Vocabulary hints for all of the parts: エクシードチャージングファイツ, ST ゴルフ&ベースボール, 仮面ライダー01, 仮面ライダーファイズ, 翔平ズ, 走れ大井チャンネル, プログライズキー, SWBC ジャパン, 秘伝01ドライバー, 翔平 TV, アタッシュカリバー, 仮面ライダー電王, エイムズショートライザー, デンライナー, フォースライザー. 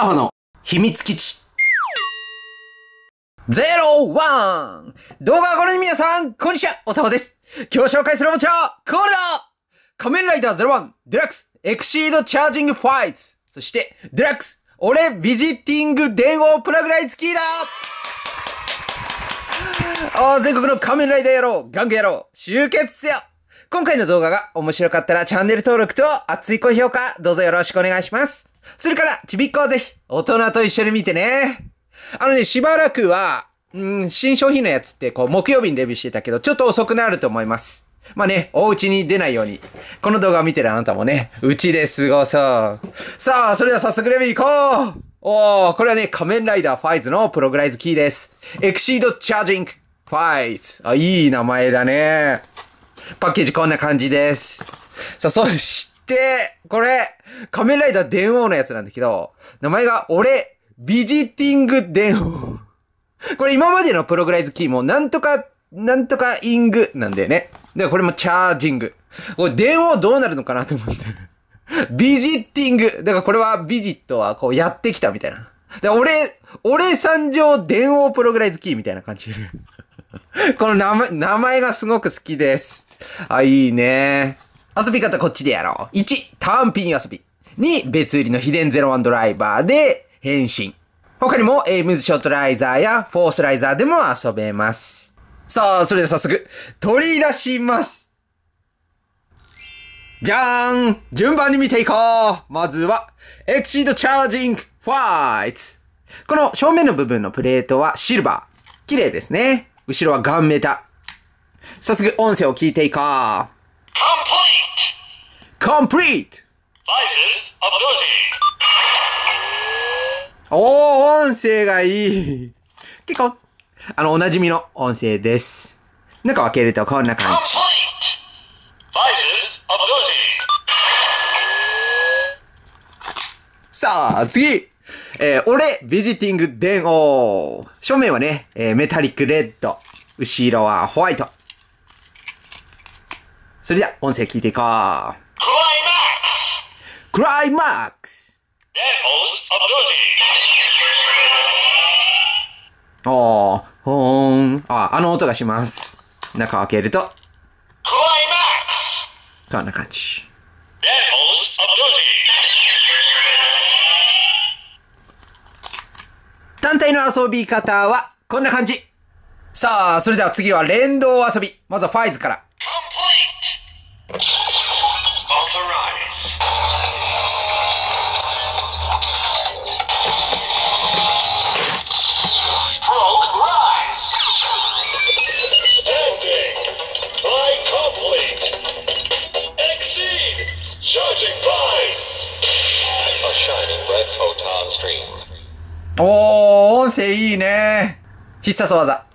タファの秘密基地01。動画をご覧の皆さん、こんにちは、おたまです。今日紹介するおもちゃは、これだ！仮面ライダー01デラックスエクシードチャージングファイツ。そして、デラックス俺ビジティング電話プラグライツキーだ全国の仮面ライダー野郎、玩具野郎、集結せよ。今回の動画が面白かったらチャンネル登録と熱い高評価、どうぞよろしくお願いします。それから、ちびっこをぜひ、大人と一緒に見てね。しばらくは、新商品のやつって、木曜日にレビューしてたけど、ちょっと遅くなると思います。まあね、お家に出ないように。この動画を見てるあなたもね、うちで過ごそう。さあ、それでは早速レビュー行こう。これはね、仮面ライダーファイズのプログライズキーです。エクシードチャージングファイズ。あ、いい名前だね。パッケージこんな感じです。さあ、そして、これ、仮面ライダー電王のやつなんだけど、名前が俺、ビジティング電王。これ今までのプログライズキーもなんとかイングなんだよね。だからこれもチャージング。これ電王どうなるのかなと思ってる。ビジティング。だからこれはビジットはこうやってきたみたいな。だ俺参上電王プログライズキーみたいな感じで。この名前がすごく好きです。あ、いいね。遊び方こっちでやろう。1、単品遊び。2、別売りの秘伝01ドライバーで、変身。他にも、エイムズショートライザーや、フォースライザーでも遊べます。さあ、それでは早速、取り出します。じゃーん！順番に見ていこう。まずは、エクシードチャージングファイツ。この正面の部分のプレートはシルバー。綺麗ですね。後ろはガンメタ。早速、音声を聞いていこう。Complete! 音声がいい。結構、おなじみの音声です。中を開けるとこんな感じ。さあ、次、俺、ビジティング電王。正面はね、メタリックレッド。後ろはホワイト。それでは、音声聞いていこう。クライマックス！ほーん。あの音がします。中を開けると。こんな感じ。単体の遊び方は、こんな感じ。さあ、それでは次は連動遊び。まずはファイズから。音声いいね。必殺技。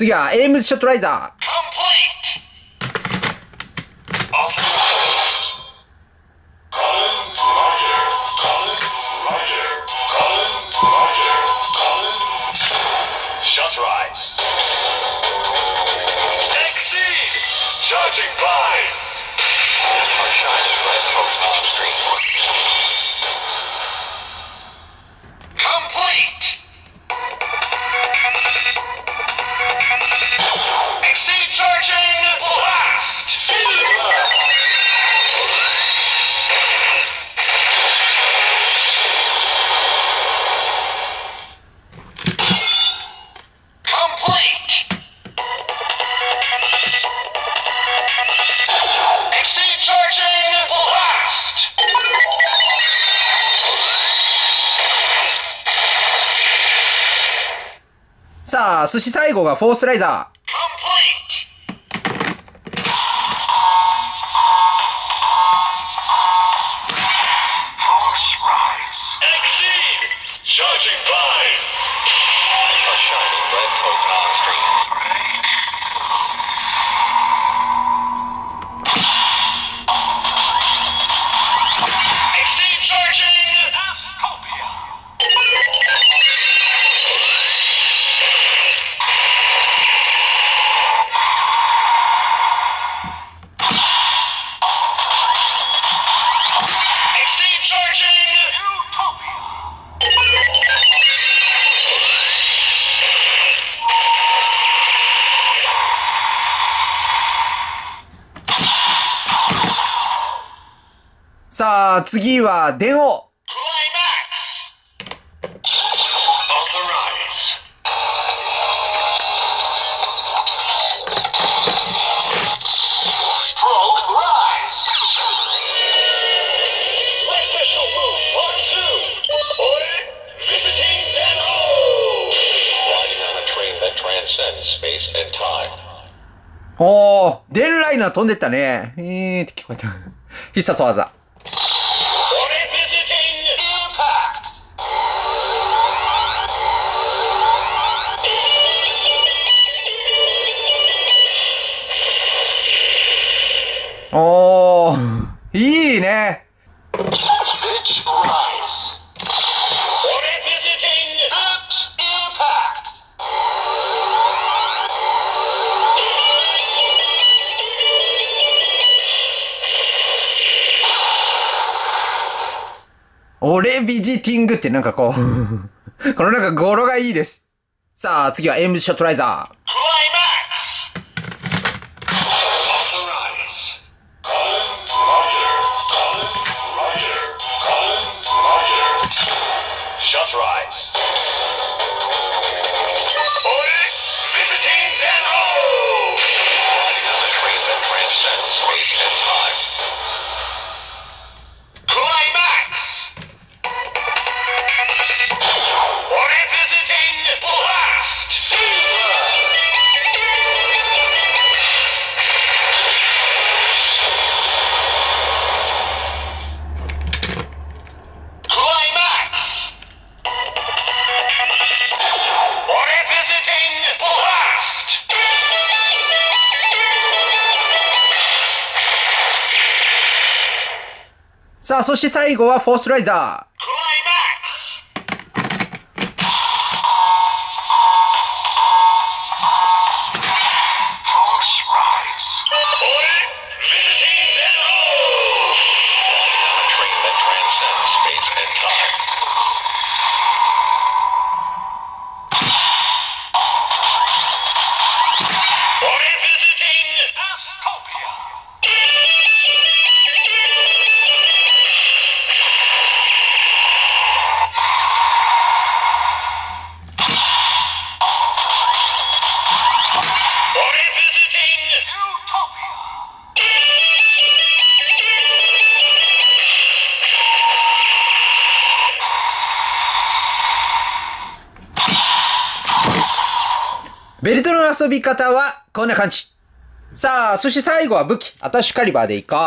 次はエイムズショットライザー。さあ、そして最後がフォースライザー。さあ、次は、電王。おー、デンライナー飛んでったね。って聞こえた。必殺技。おー、いいね。俺ビジティングってなんかこう、このなんか語呂がいいです。さあ、次はエイムショットライザー。さあ、そして最後はフォースライザー。ベルトの遊び方はこんな感じ。さあ、そして最後は武器、アタッシュカリバーでいこう。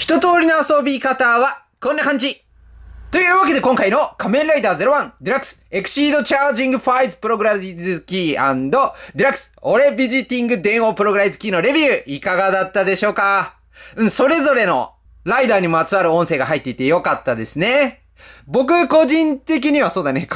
一通りの遊び方はこんな感じ。というわけで今回の仮面ライダー01デラックスエクシードチャージングファイズプログライズキー&デラックス俺ビジティング電王プログライズキーのレビューいかがだったでしょうか？それぞれのライダーにまつわる音声が入っていてよかったですね。僕個人的にはそうだね。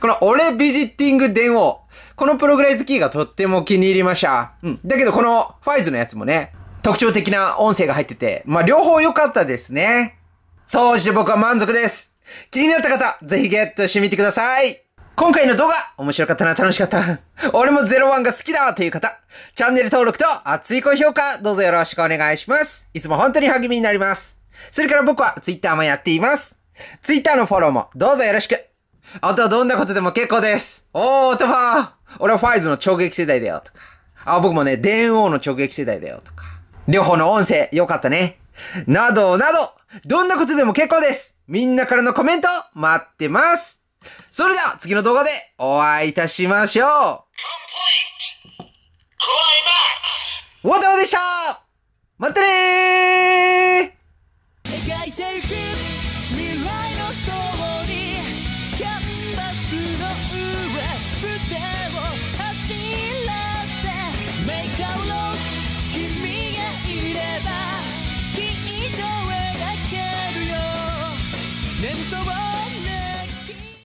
この俺ビジティング電王。このプログライズキーがとっても気に入りました。だけどこのファイズのやつもね。特徴的な音声が入ってて、両方良かったですね。そうして僕は満足です。気になった方、ぜひゲットしてみてください。今回の動画、面白かったな、楽しかった。俺も01が好きだという方、チャンネル登録と熱い高評価、どうぞよろしくお願いします。いつも本当に励みになります。それから僕は Twitter もやっています。Twitter のフォローもどうぞよろしく。あとはどんなことでも結構です。トファー。俺はファイズの直撃世代だよ、とか。僕もね、電王の直撃世代だよ、とか。両方の音声、よかったね。などなど、どんなことでも結構です。みんなからのコメント、待ってます。それでは、次の動画でお会いいたしましょう。わたわでした。またねー。連想を